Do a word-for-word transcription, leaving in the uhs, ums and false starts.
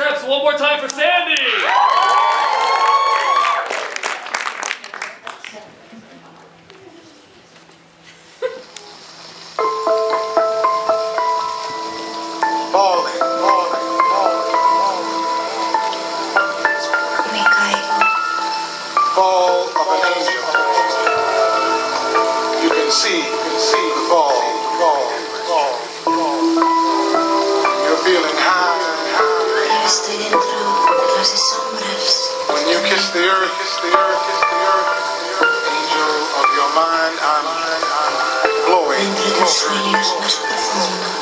straps one more time for Sandy. Fall of an angel. You can see, you can see the fall, fall, fall, fall. You're feeling high, high. When you kiss the earth, kiss the earth, kiss the earth, angel of your mind, I'm, I'm glowing.